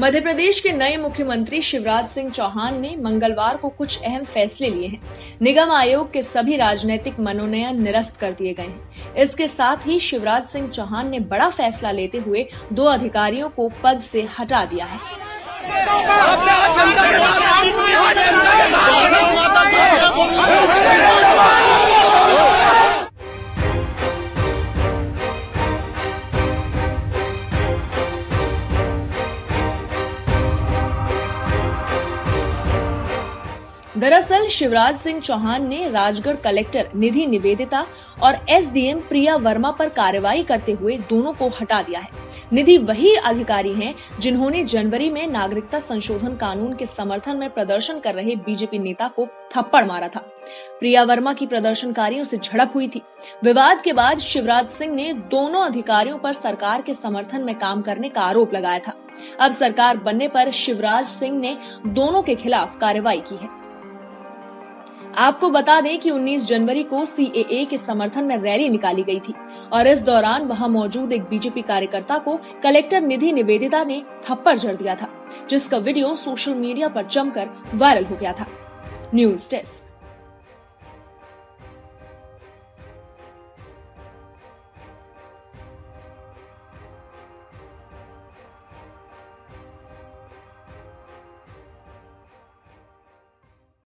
मध्य प्रदेश के नए मुख्यमंत्री शिवराज सिंह चौहान ने मंगलवार को कुछ अहम फैसले लिए हैं। निगम आयोग के सभी राजनीतिक मनोनयन निरस्त कर दिए गए हैं। इसके साथ ही शिवराज सिंह चौहान ने बड़ा फैसला लेते हुए 2 अधिकारियों को पद से हटा दिया है। दरअसल शिवराज सिंह चौहान ने राजगढ़ कलेक्टर निधि निवेदिता और एसडीएम प्रिया वर्मा पर कार्रवाई करते हुए दोनों को हटा दिया है। निधि वही अधिकारी हैं जिन्होंने जनवरी में नागरिकता संशोधन कानून के समर्थन में प्रदर्शन कर रहे बीजेपी नेता को थप्पड़ मारा था। प्रिया वर्मा की प्रदर्शनकारियों से झड़प हुई थी। विवाद के बाद शिवराज सिंह ने दोनों अधिकारियों पर सरकार के समर्थन में काम करने का आरोप लगाया था। अब सरकार बनने पर शिवराज सिंह ने दोनों के खिलाफ कार्रवाई की है। आपको बता दें कि 19 जनवरी को सीएए के समर्थन में रैली निकाली गई थी और इस दौरान वहां मौजूद एक बीजेपी कार्यकर्ता को कलेक्टर निधि निवेदिता ने थप्पड़ जड़ दिया था, जिसका वीडियो सोशल मीडिया पर जमकर वायरल हो गया था। News desk.